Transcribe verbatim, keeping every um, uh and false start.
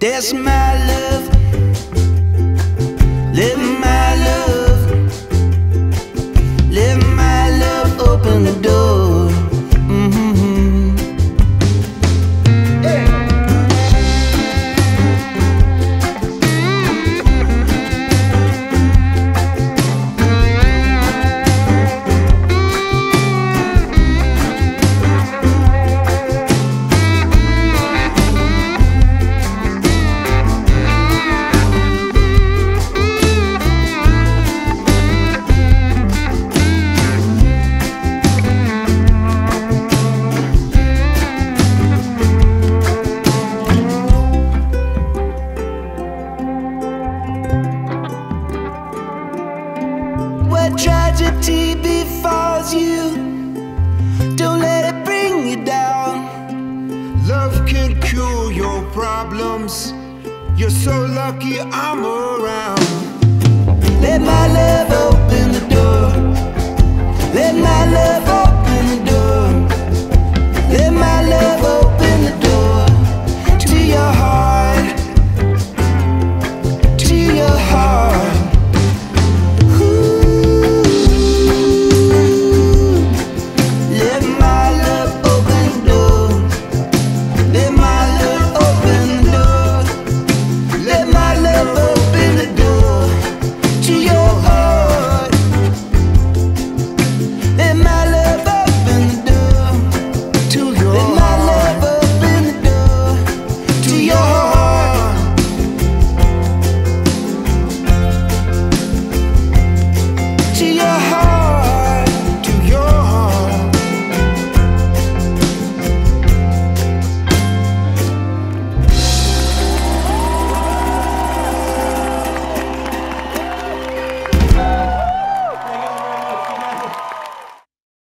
There's my love, live my love, live my love, open the door. Mm-hmm. Tragedy befalls you, don't let it bring you down. Love can cure your problems, you're so lucky I'm around. Let my love open the door, let my love open the door.